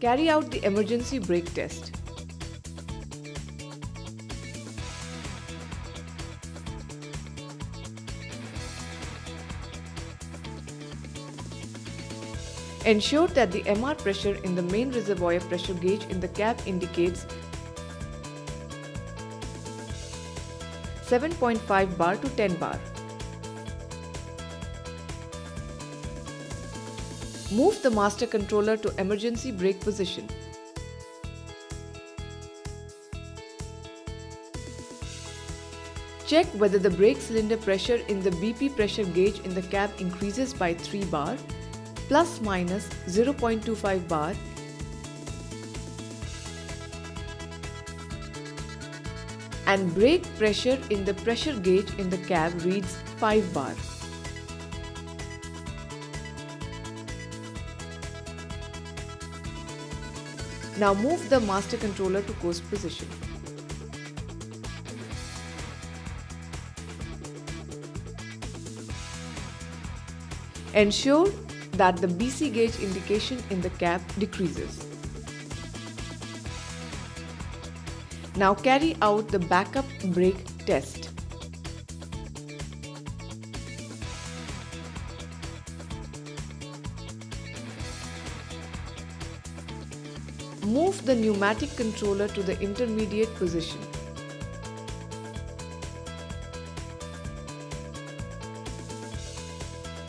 Carry out the emergency brake test. Ensure that the MR pressure in the main reservoir pressure gauge in the cab indicates 7.5 bar to 10 bar. Move the master controller to emergency brake position. Check whether the brake cylinder pressure in the BP pressure gauge in the cab increases by 3 bar, plus minus 0.25 bar, and brake pressure in the pressure gauge in the cab reads 5 bar. Now move the master controller to coast position. Ensure that the BC gauge indication in the cab decreases. Now carry out the backup brake test. Move the pneumatic controller to the intermediate position.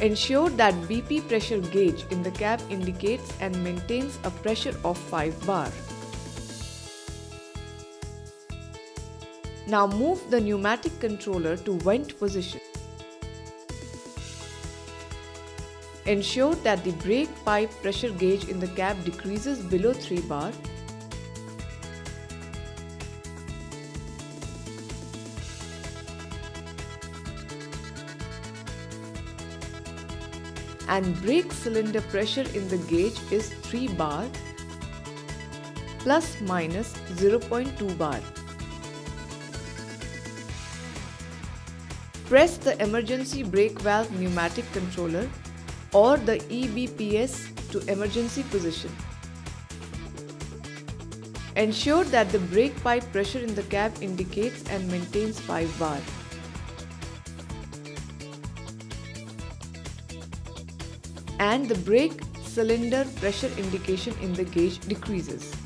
Ensure that BP pressure gauge in the cab indicates and maintains a pressure of 5 bar. Now move the pneumatic controller to vent position. Ensure that the brake pipe pressure gauge in the cab decreases below 3 bar. And brake cylinder pressure in the gauge is 3 bar plus minus 0.2 bar. Press the emergency brake valve pneumatic controller or the EBPS to emergency position. Ensure that the brake pipe pressure in the cab indicates and maintains 5 bar. And the brake cylinder pressure indication in the gauge decreases.